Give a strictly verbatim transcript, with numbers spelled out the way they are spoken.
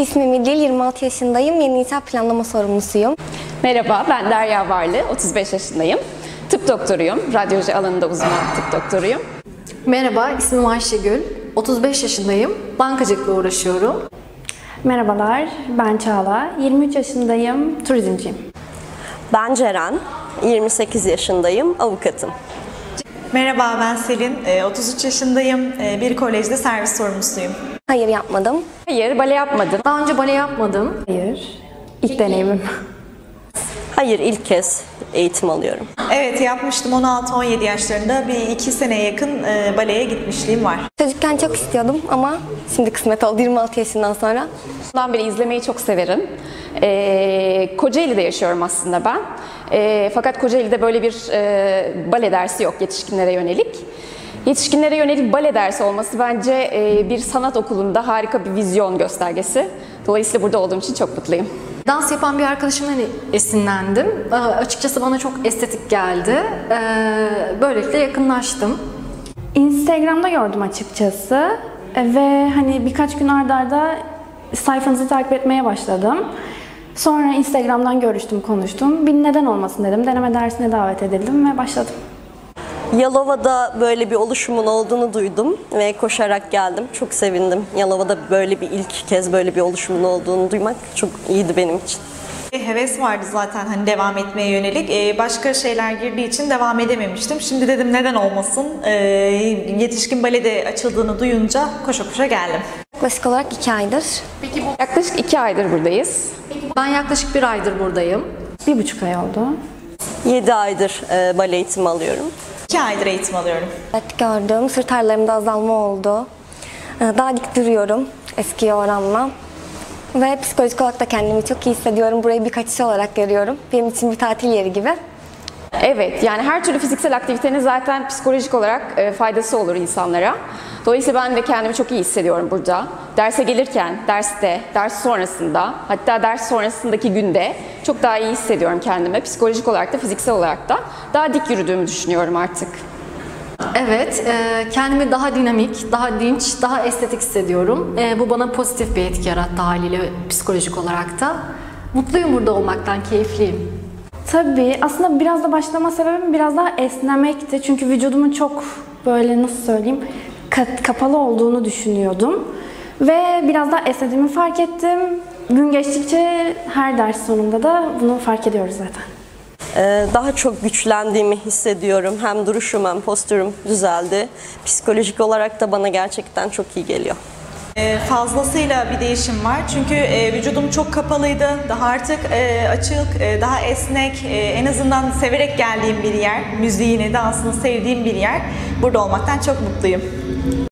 İsmim İdil, yirmi altı yaşındayım. Yeni inşaat planlama sorumlusuyum. Merhaba, ben Derya Varlı, otuz beş yaşındayım. Tıp doktoruyum, radyoloji alanında uzman tıp doktoruyum. Merhaba, ismim Ayşegül, otuz beş yaşındayım. Bankacılıkla uğraşıyorum. Merhabalar, ben Çağla, yirmi üç yaşındayım, turizmciyim. Ben Ceren, yirmi sekiz yaşındayım, avukatım. Merhaba, ben Selin, otuz üç yaşındayım, bir kolejde servis sorumlusuyum. Hayır, yapmadım. Hayır, bale yapmadım. Daha önce bale yapmadım. Hayır, ilk deneyimim. Hayır, ilk kez eğitim alıyorum. Evet, yapmıştım. on altı on yedi yaşlarında bir iki seneye yakın e, baleye gitmişliğim var. Çocukken çok istiyordum ama şimdi kısmet oldu yirmi altı yaşından sonra. Bundan beri izlemeyi çok severim. E, Kocaeli'de yaşıyorum aslında ben. E, fakat Kocaeli'de böyle bir e, bale dersi yok yetişkinlere yönelik. Yetişkinlere yönelik bale dersi olması bence e, bir sanat okulunda harika bir vizyon göstergesi. Dolayısıyla burada olduğum için çok mutluyum. Dans yapan bir arkadaşımdan esinlendim. Ee, açıkçası bana çok estetik geldi. Ee, böylelikle yakınlaştım. Instagram'da gördüm açıkçası ee, ve hani birkaç gün arda arda sayfanızı takip etmeye başladım. Sonra Instagram'dan görüştüm, konuştum. Bir neden olmasın dedim. Deneme dersine davet edildim ve başladım. Yalova'da böyle bir oluşumun olduğunu duydum ve koşarak geldim. Çok sevindim. Yalova'da böyle bir ilk kez böyle bir oluşumun olduğunu duymak çok iyiydi benim için. Heves vardı zaten hani devam etmeye yönelik. Başka şeyler girdiği için devam edememiştim. Şimdi dedim neden olmasın? Yetişkin balede açıldığını duyunca koşa koşa geldim. Yaklaşık olarak iki aydır. Peki bu... Yaklaşık iki aydır buradayız. Peki bu... Ben yaklaşık bir aydır buradayım. Bir buçuk ay oldu. Yedi aydır bale eğitimi alıyorum. İki aydır eğitim alıyorum. Evet, gördüm. Sırt ağrılarımda azalma oldu. Daha dik duruyorum eskiye oranla. Ve psikolojik olarak da kendimi çok iyi hissediyorum. Burayı bir kaçış olarak görüyorum. Benim için bir tatil yeri gibi. Evet, yani her türlü fiziksel aktivitenin zaten psikolojik olarak faydası olur insanlara. Dolayısıyla ben de kendimi çok iyi hissediyorum burada. Derse gelirken, derste, ders sonrasında, hatta ders sonrasındaki günde çok daha iyi hissediyorum kendimi. Psikolojik olarak da, fiziksel olarak da daha dik yürüdüğümü düşünüyorum artık. Evet, kendimi daha dinamik, daha dinç, daha estetik hissediyorum. Bu bana pozitif bir etki yarattı haliyle psikolojik olarak da. Mutluyum burada olmaktan, keyifliyim. Tabii. Aslında biraz da başlama sebebim biraz daha esnemekti. Çünkü vücudumun çok böyle nasıl söyleyeyim kapalı olduğunu düşünüyordum. Ve biraz daha esnediğimi fark ettim. Gün geçtikçe her ders sonunda da bunu fark ediyoruz zaten. Ee, daha çok güçlendiğimi hissediyorum. Hem duruşum hem postürüm düzeldi. Psikolojik olarak da bana gerçekten çok iyi geliyor. Fazlasıyla bir değişim var çünkü vücudum çok kapalıydı, daha artık açık, daha esnek, en azından severek geldiğim bir yer, müziğini, dansını sevdiğim bir yer. Burada olmaktan çok mutluyum.